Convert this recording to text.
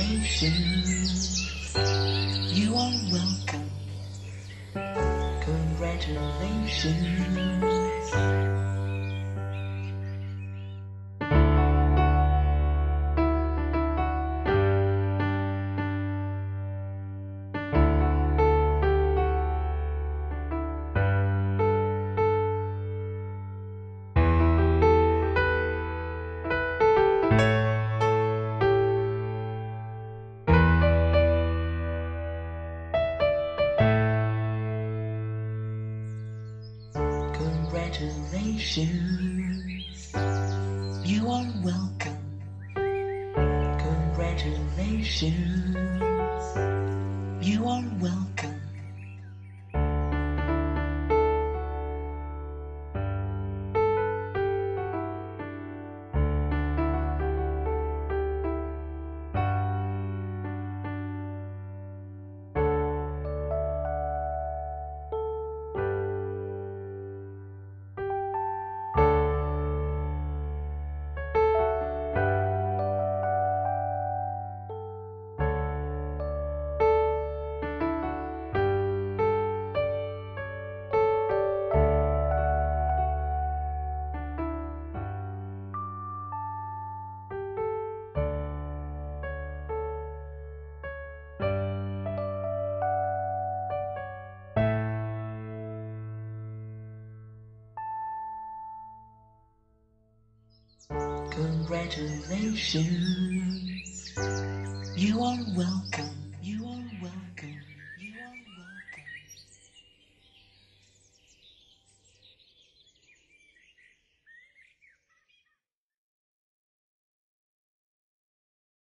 Congratulations, you are welcome. Congratulations. Congratulations, you are welcome. Congratulations, you are welcome. Congratulations, you are welcome.